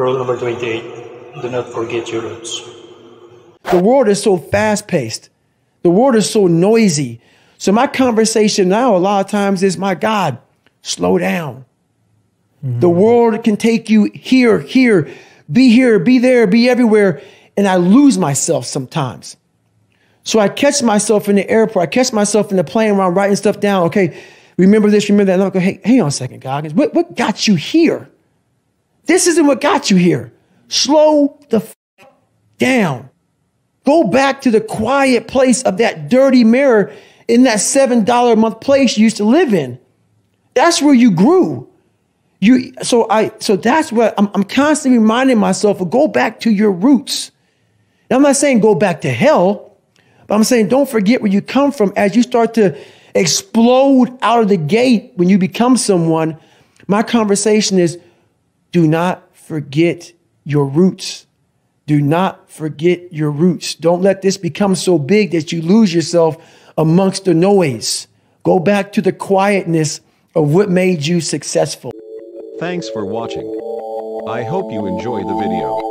Rule number 28, do not forget your roots. The world is so fast-paced. The world is so noisy. So my conversation now a lot of times is, my God, slow down. Mm-hmm. The world can take you here, be there, be everywhere. And I lose myself sometimes. So I catch myself in the airport. I catch myself in the plane where I'm writing stuff down. Okay, remember this, remember that. And I'm like, hey, hang on a second, Goggins. What got you here? This isn't what got you here. Slow the f down. Go back to the quiet place of that dirty mirror in that $7 a month place you used to live in. That's where you grew. So that's what I'm constantly reminding myself of. Go back to your roots. And I'm not saying go back to hell, but I'm saying don't forget where you come from. As you start to explode out of the gate when you become someone, my conversation is, do not forget your roots. Do not forget your roots. Don't let this become so big that you lose yourself amongst the noise. Go back to the quietness of what made you successful. Thanks for watching. I hope you enjoy the video.